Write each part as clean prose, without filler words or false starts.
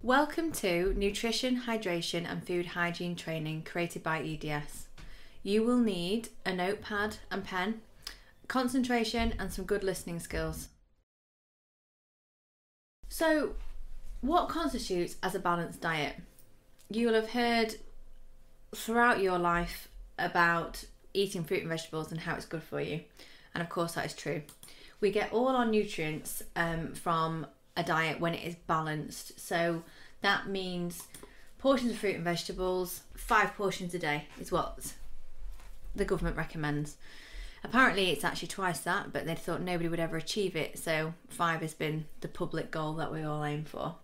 Welcome to Nutrition, Hydration and Food Hygiene Training created by EDS. You will need a notepad and pen, concentration and some good listening skills. So what constitutes as a balanced diet? You will have heard throughout your life about eating fruit and vegetables and how it's good for you, and of course that is true. We get all our nutrients from a diet when it is balanced, so that means portions of fruit and vegetables, 5 portions a day is what the government recommends. Apparently it's actually twice that, but they thought nobody would ever achieve it, so 5 has been the public goal that we all aim for.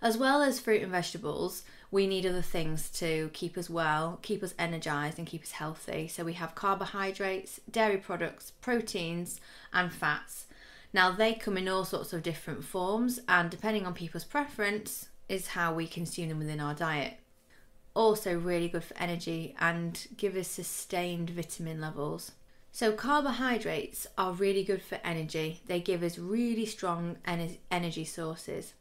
As well as fruit and vegetables, we need other things to keep us well, keep us energized and keep us healthy. So we have carbohydrates, dairy products, proteins and fats. Now they come in all sorts of different forms, and depending on people's preference is how we consume them within our diet. Also really good for energy and give us sustained vitamin levels. So carbohydrates are really good for energy. They give us really strong energy sources.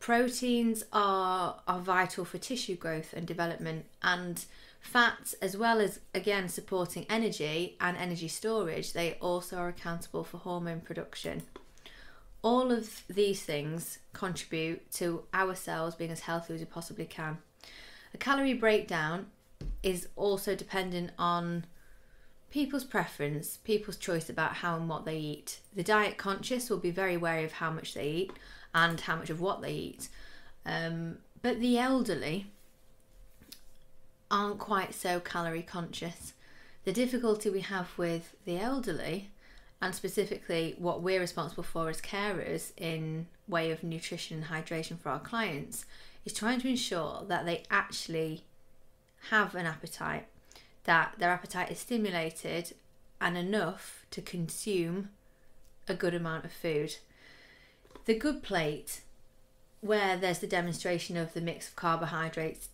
Proteins are vital for tissue growth and development, and fats, as well as again supporting energy and energy storage, they also are accountable for hormone production. All of these things contribute to our cells being as healthy as we possibly can. A calorie breakdown is also dependent on people's preference, people's choice about how and what they eat. The diet conscious will be very wary of how much they eat and how much of what they eat, but the elderly aren't quite so calorie conscious. The difficulty we have with the elderly, and specifically what we're responsible for as carers in way of nutrition and hydration for our clients, is trying to ensure that they actually have an appetite, that their appetite is stimulated and enough to consume a good amount of food. The good plate, where there's the demonstration of the mix of carbohydrates,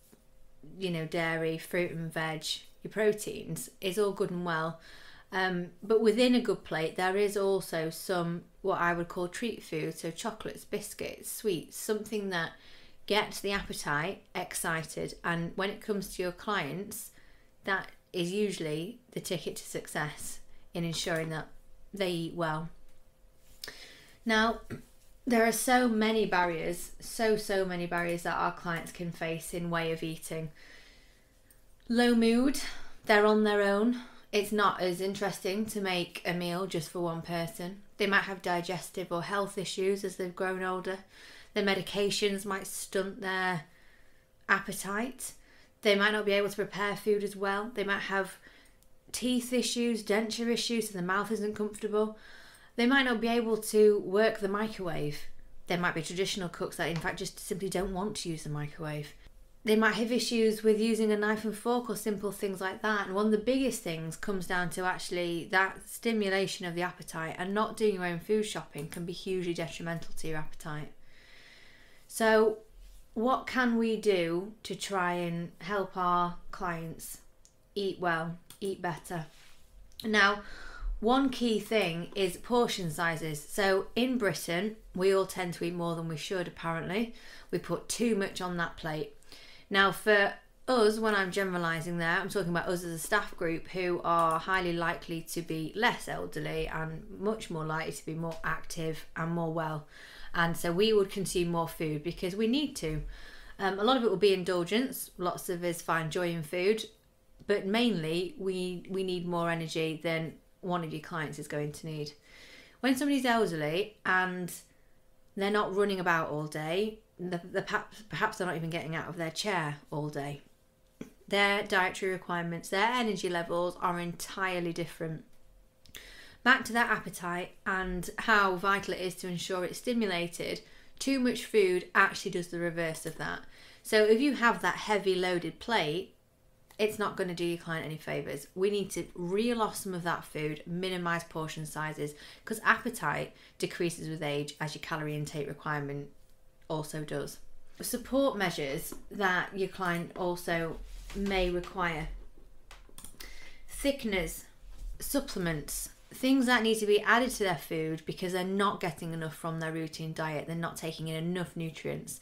you know, dairy, fruit and veg, your proteins, is all good and well, but within a good plate there is also some what I would call treat food, so chocolates, biscuits, sweets, something that gets the appetite excited, and when it comes to your clients, that is usually the ticket to success in ensuring that they eat well. Now there are so many barriers, so many barriers that our clients can face in way of eating. Low mood, they're on their own. It's not as interesting to make a meal just for one person. They might have digestive or health issues as they've grown older. Their medications might stunt their appetite. They might not be able to prepare food as well. They might have teeth issues, denture issues, so the mouth isn't comfortable. They might not be able to work the microwave. There might be traditional cooks that in fact just simply don't want to use the microwave. They might have issues with using a knife and fork or simple things like that. And one of the biggest things comes down to actually that stimulation of the appetite, and not doing your own food shopping can be hugely detrimental to your appetite. So what can we do to try and help our clients eat well, eat better? Now, one key thing is portion sizes. So in Britain, we all tend to eat more than we should, apparently. We put too much on that plate. Now for us, when I'm generalising there, I'm talking about us as a staff group who are highly likely to be less elderly and much more likely to be more active and more well. And so we would consume more food because we need to. A lot of it will be indulgence. Lots of us find joy in food, but mainly we need more energy than one of your clients is going to need. When somebody's elderly and they're not running about all day, perhaps they're not even getting out of their chair all day, their dietary requirements, their energy levels are entirely different. Back to that appetite and how vital it is to ensure it's stimulated. Too much food actually does the reverse of that. So if you have that heavy loaded plate, it's not going to do your client any favours. We need to reel off some of that food, minimise portion sizes, because appetite decreases with age as your calorie intake requirement also does. Support measures that your client also may require. Thickeners, supplements, things that need to be added to their food because they're not getting enough from their routine diet. They're not taking in enough nutrients.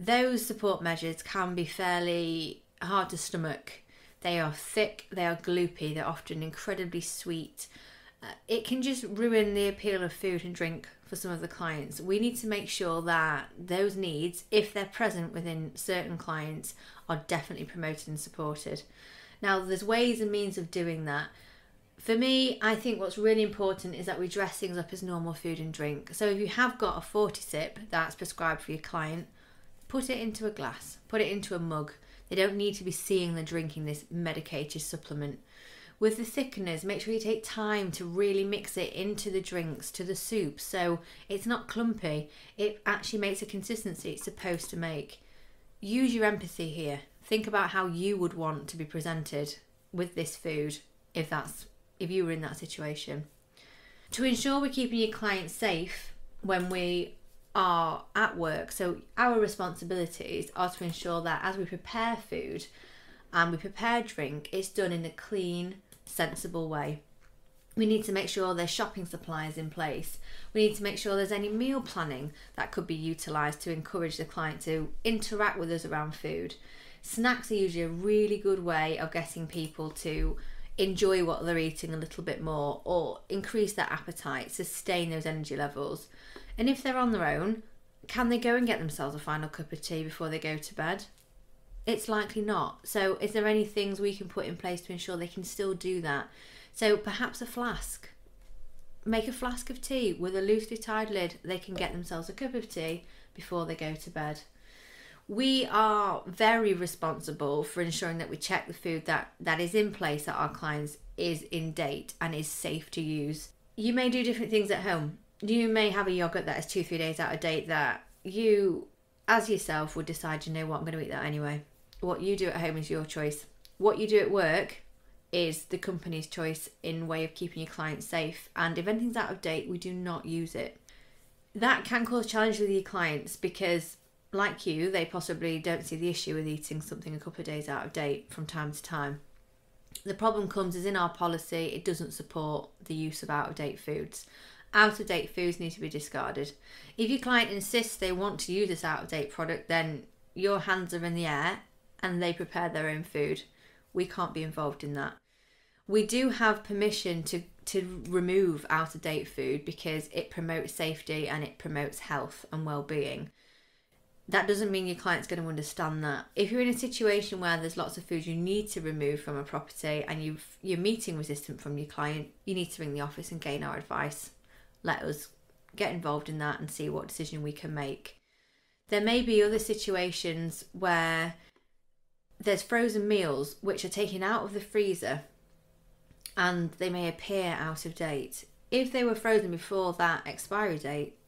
those support measures can be fairly hard to stomach. They are thick, they are gloopy, they're often incredibly sweet. It can just ruin the appeal of food and drink for some of the clients. We need to make sure that those needs, if they're present within certain clients, are definitely promoted and supported. Now, there's ways and means of doing that. For me, I think what's really important is that we dress things up as normal food and drink. So if you have got a 40 sip that's prescribed for your client, put it into a glass, put it into a mug. They don't need to be seeing they're drinking this medicated supplement. With the thickeners, make sure you take time to really mix it into the drinks, to the soup, so it's not clumpy. It actually makes the consistency it's supposed to make. Use your empathy here. Think about how you would want to be presented with this food if you were in that situation. To ensure we're keeping your clients safe when we are at work, so our responsibilities are to ensure that as we prepare food and we prepare drink, it's done in a clean, sensible way. We need to make sure there's shopping supplies in place. We need to make sure there's any meal planning that could be utilised to encourage the client to interact with us around food. Snacks are usually a really good way of getting people to enjoy what they're eating a little bit more, or increase their appetite, sustain those energy levels. And if they're on their own, can they go and get themselves a final cup of tea before they go to bed? It's likely not. So is there any things we can put in place to ensure they can still do that? So perhaps a flask. Make a flask of tea with a loosely tied lid. They can get themselves a cup of tea before they go to bed. We are very responsible for ensuring that we check the food that is in place at our clients is in date and is safe to use. You may do different things at home. You may have a yogurt that is 2-3 days out of date that you, as yourself, would decide, you know what, I'm going to eat that anyway. What you do at home is your choice. What you do at work is the company's choice in way of keeping your clients safe. And if anything's out of date, we do not use it. That can cause challenges with your clients because, like you, they possibly don't see the issue with eating something a couple of days out of date from time to time. The problem comes is in our policy, it doesn't support the use of out-of-date foods. Out-of-date foods need to be discarded. If your client insists they want to use this out-of-date product, then your hands are in the air and they prepare their own food. We can't be involved in that. We do have permission to remove out-of-date food because it promotes safety and it promotes health and well-being. That doesn't mean your client's going to understand that. If you're in a situation where there's lots of food you need to remove from a property and you're meeting resistant from your client, you need to ring the office and gain our advice. Let us get involved in that and see what decision we can make. There may be other situations where there's frozen meals which are taken out of the freezer and they may appear out of date. If they were frozen before that expiry date,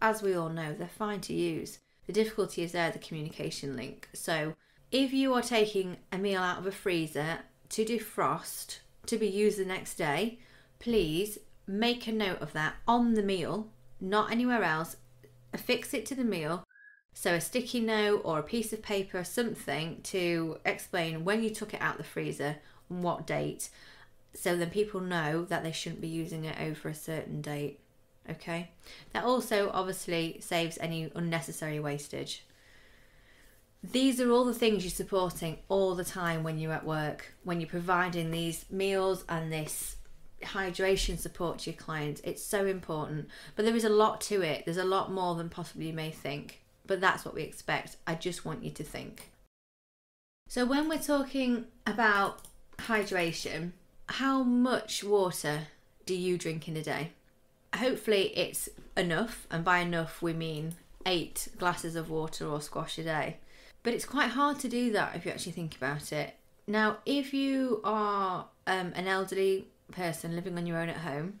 as we all know, they're fine to use. The difficulty is there, the communication link. So if you are taking a meal out of a freezer to defrost, to be used the next day, please make a note of that on the meal, not anywhere else. Affix it to the meal. So a sticky note or a piece of paper or something to explain when you took it out of the freezer and what date. So then people know that they shouldn't be using it over a certain date. Okay, that also obviously saves any unnecessary wastage. These are all the things you're supporting all the time when you're at work, when you're providing these meals and this hydration support to your clients. It's so important, but there is a lot to it. There's a lot more than possibly you may think, but that's what we expect. I just want you to think. So when we're talking about hydration, how much water do you drink in a day? Hopefully it's enough, and by enough we mean 8 glasses of water or squash a day. But it's quite hard to do that if you actually think about it. Now, if you are an elderly person living on your own at home,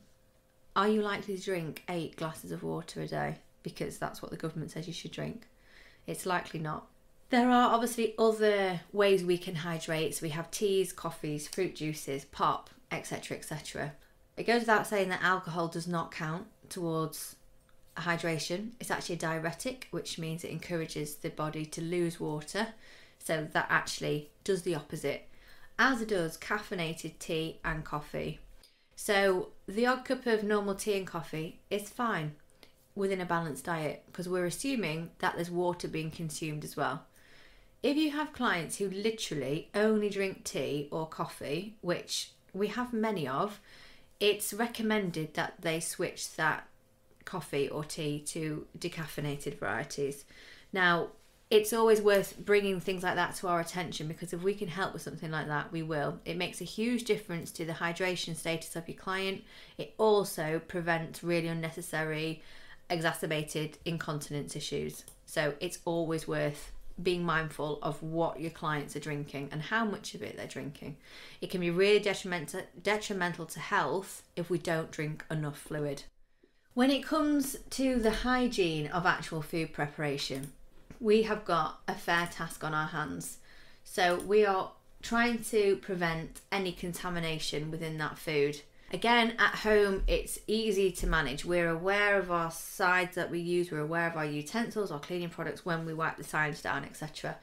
are you likely to drink 8 glasses of water a day? Because that's what the government says you should drink. It's likely not. There are obviously other ways we can hydrate. So we have teas, coffees, fruit juices, pop, etc, etc. It goes without saying that alcohol does not count towards hydration. It's actually a diuretic, which means it encourages the body to lose water. So that actually does the opposite, as it does caffeinated tea and coffee. So the odd cup of normal tea and coffee is fine. within a balanced diet, because we're assuming that there's water being consumed as well. If you have clients who literally only drink tea or coffee, which we have many of, it's recommended that they switch that coffee or tea to decaffeinated varieties. Now, it's always worth bringing things like that to our attention, because if we can help with something like that, we will. It makes a huge difference to the hydration status of your client. It also prevents really unnecessary exacerbated incontinence issues. So it's always worth being mindful of what your clients are drinking and how much of it they're drinking. It can be really detrimental to health if we don't drink enough fluid. When it comes to the hygiene of actual food preparation, we have got a fair task on our hands. So we are trying to prevent any contamination within that food. Again, at home, it's easy to manage. We're aware of our sides that we use, we're aware of our utensils, our cleaning products when we wipe the sides down, etc.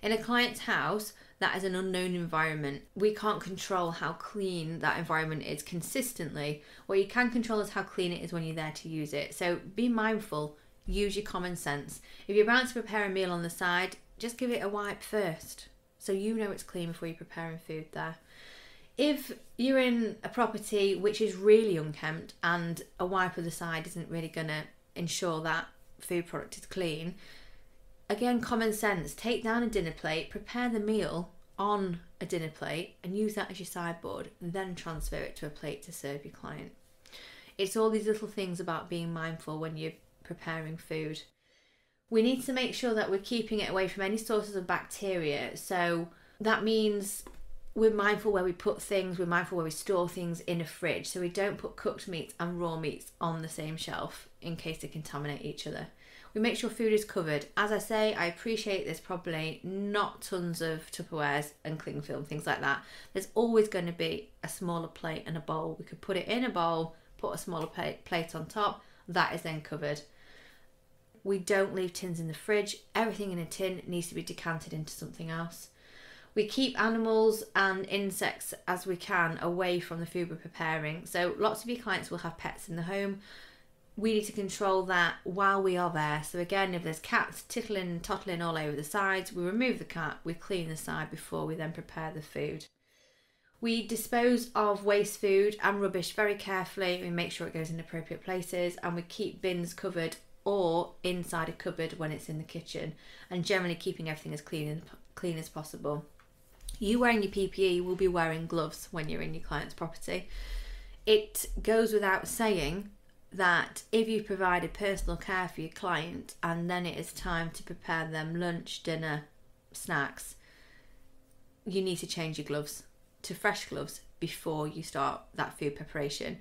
In a client's house, that is an unknown environment. We can't control how clean that environment is consistently. What you can control is how clean it is when you're there to use it. So be mindful, use your common sense. If you're about to prepare a meal on the side, just give it a wipe first, so you know it's clean before you're preparing food there. If you're in a property which is really unkempt and a wipe of the side isn't really going to ensure that food product is clean, again, common sense, take down a dinner plate, prepare the meal on a dinner plate and use that as your sideboard, then transfer it to a plate to serve your client. It's all these little things about being mindful when you're preparing food. We need to make sure that we're keeping it away from any sources of bacteria, so that means we're mindful where we put things, we're mindful where we store things in a fridge, so we don't put cooked meats and raw meats on the same shelf in case they contaminate each other. We make sure food is covered. As I say, I appreciate there's probably not tons of Tupperwares and cling film, things like that. There's always going to be a smaller plate and a bowl. We could put it in a bowl, put a smaller plate on top, that is then covered. We don't leave tins in the fridge. Everything in a tin needs to be decanted into something else. We keep animals and insects as we can away from the food we're preparing. So lots of your clients will have pets in the home. We need to control that while we are there. So again, if there's cats tittling and tottling all over the sides, we remove the cat, we clean the side before we then prepare the food. We dispose of waste food and rubbish very carefully. We make sure it goes in appropriate places, and we keep bins covered or inside a cupboard when it's in the kitchen, and generally keeping everything as clean as possible. You wearing your PPE will be wearing gloves when you're in your client's property. It goes without saying that if you provided personal care for your client and then it is time to prepare them lunch, dinner, snacks, you need to change your gloves to fresh gloves before you start that food preparation.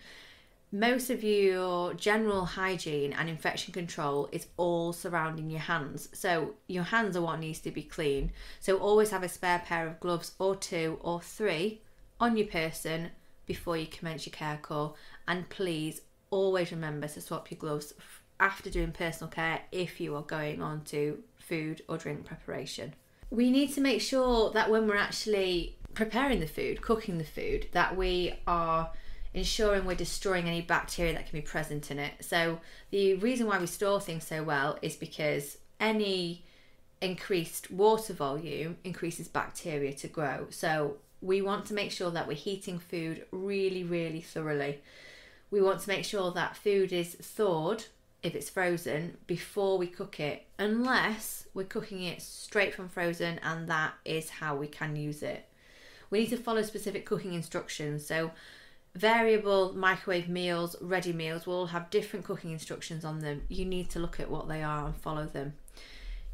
Most of your general hygiene and infection control is all surrounding your hands. So your hands are what needs to be clean. So always have a spare pair of gloves or two or three on your person before you commence your care call. And please always remember to swap your gloves after doing personal care if you are going on to food or drink preparation. We need to make sure that when we're actually preparing the food, cooking the food, that we are ensuring we're destroying any bacteria that can be present in it. So the reason why we store things so well is because any increased water volume increases bacteria to grow. So we want to make sure that we're heating food really, really thoroughly. We want to make sure that food is thawed, if it's frozen, before we cook it, unless we're cooking it straight from frozen and that is how we can use it. We need to follow specific cooking instructions. So variable microwave meals, ready meals will have different cooking instructions on them. You need to look at what they are and follow them.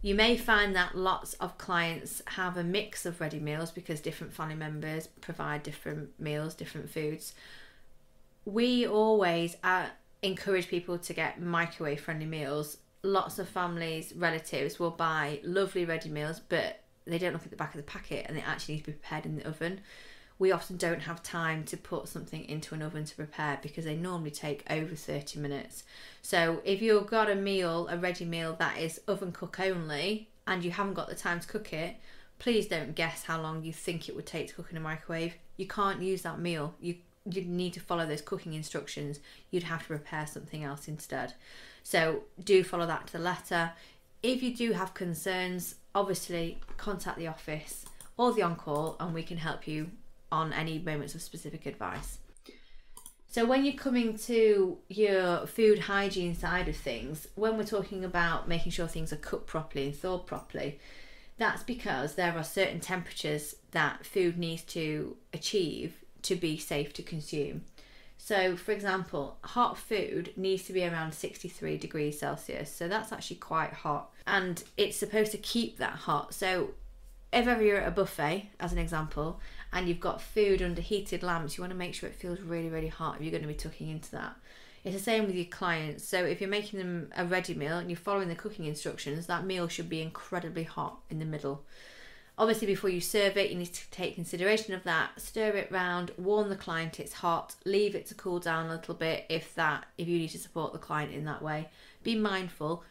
You may find that lots of clients have a mix of ready meals because different family members provide different meals, different foods. We always encourage people to get microwave friendly meals. Lots of families, relatives will buy lovely ready meals, but they don't look at the back of the packet and they actually need to be prepared in the oven. We often don't have time to put something into an oven to prepare because they normally take over 30 minutes. So if you've got a meal, a ready meal that is oven cook only and you haven't got the time to cook it, please don't guess how long you think it would take to cook in a microwave. You can't use that meal. You need to follow those cooking instructions. You'd have to prepare something else instead. So do follow that to the letter. If you do have concerns, obviously contact the office or the on-call and we can help you on any moments of specific advice. So when you're coming to your food hygiene side of things, when we're talking about making sure things are cooked properly and thawed properly, that's because there are certain temperatures that food needs to achieve to be safe to consume. So for example, hot food needs to be around 63 degrees Celsius. So that's actually quite hot and it's supposed to keep that hot. So if ever you're at a buffet, as an example, and you've got food under heated lamps, you want to make sure it feels really, really hot if you're going to be tucking into that. It's the same with your clients. So if you're making them a ready meal and you're following the cooking instructions, that meal should be incredibly hot in the middle. Obviously, before you serve it, you need to take consideration of that, stir it round, warn the client it's hot, leave it to cool down a little bit if you need to support the client in that way. Be mindful.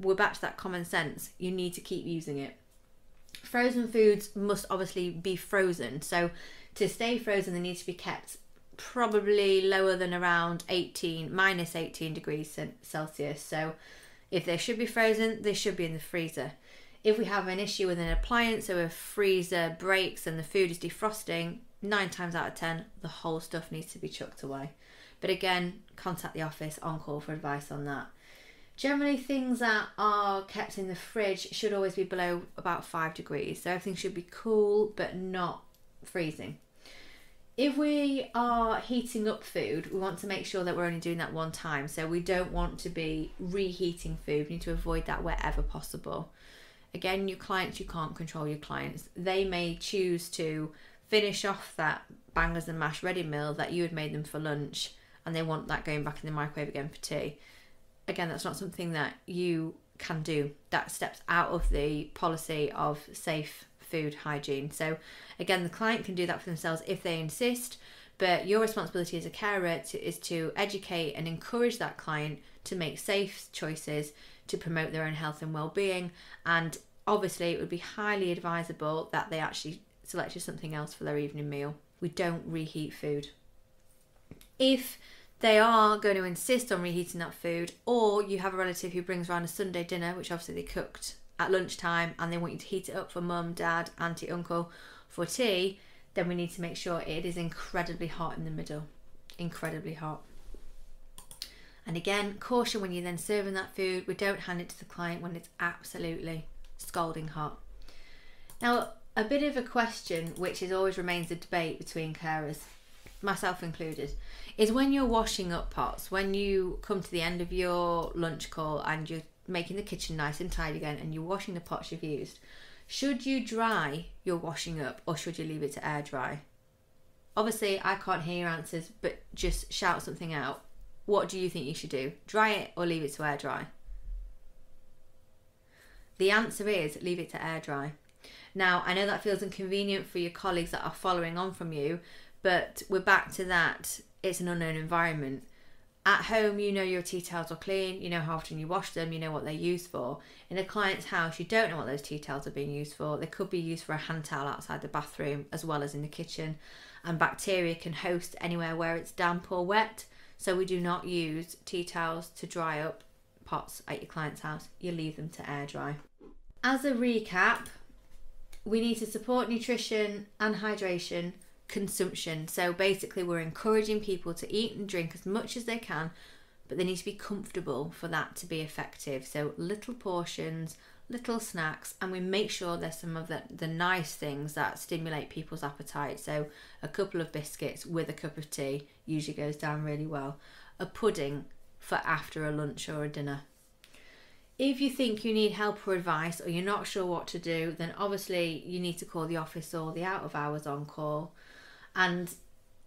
We're back to that common sense. You need to keep using it. Frozen foods must obviously be frozen. So to stay frozen, they need to be kept probably lower than around minus 18 degrees Celsius. So if they should be frozen, they should be in the freezer. If we have an issue with an appliance, so a freezer breaks and the food is defrosting, 9 times out of 10, the whole stuff needs to be chucked away. But again, contact the office on call for advice on that. Generally, things that are kept in the fridge should always be below about 5 degrees. So everything should be cool, but not freezing. If we are heating up food, we want to make sure that we're only doing that one time. So we don't want to be reheating food. We need to avoid that wherever possible. Again, your clients, you can't control your clients. They may choose to finish off that bangers and mash ready meal that you had made them for lunch, and they want that going back in the microwave again for tea. Again, that's not something that you can do. That steps out of the policy of safe food hygiene. So again, the client can do that for themselves if they insist, but your responsibility as a carer is to educate and encourage that client to make safe choices to promote their own health and well-being. And obviously it would be highly advisable that they actually selected something else for their evening meal. We don't reheat food. If they are going to insist on reheating that food, or you have a relative who brings around a Sunday dinner, which obviously they cooked at lunchtime, and they want you to heat it up for mum, dad, auntie, uncle for tea, then we need to make sure it is incredibly hot in the middle. Incredibly hot. And again, caution when you're then serving that food. We don't hand it to the client when it's absolutely scalding hot. Now, a bit of a question, which always remains a debate between carers, myself included, is when you're washing up pots, when you come to the end of your lunch call and you're making the kitchen nice and tidy again and you're washing the pots you've used, should you dry your washing up or should you leave it to air dry? Obviously, I can't hear your answers, but just shout something out. What do you think you should do? Dry it or leave it to air dry? The answer is leave it to air dry. Now, I know that feels inconvenient for your colleagues that are following on from you, but we're back to that. It's an unknown environment. At home, you know your tea towels are clean. You know how often you wash them. You know what they're used for. In a client's house, you don't know what those tea towels are being used for. They could be used for a hand towel outside the bathroom as well as in the kitchen. And bacteria can host anywhere where it's damp or wet. So we do not use tea towels to dry up pots at your client's house. You leave them to air dry. As a recap, we need to support nutrition and hydration consumption. So basically we're encouraging people to eat and drink as much as they can, but they need to be comfortable for that to be effective. So little portions, little snacks, and we make sure there's some of the nice things that stimulate people's appetite. So a couple of biscuits with a cup of tea usually goes down really well. A pudding for after a lunch or a dinner. If you think you need help or advice or you're not sure what to do, then obviously you need to call the office or the out of hours on call. And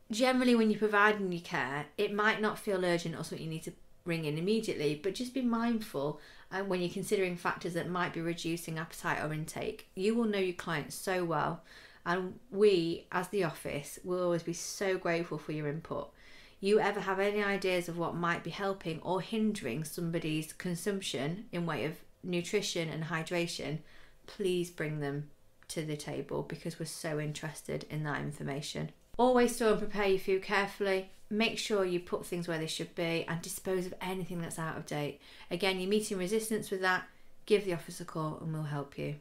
generally when you're providing your care, it might not feel urgent or something you need to ring in immediately, but just be mindful when you're considering factors that might be reducing appetite or intake. You will know your clients so well, and we as the office will always be so grateful for your input. You ever have any ideas of what might be helping or hindering somebody's consumption in way of nutrition and hydration, please bring them to the table because we're so interested in that information. Always store and prepare your food carefully. Make sure you put things where they should be and dispose of anything that's out of date. Again, you're meeting resistance with that. Give the office a call and we'll help you.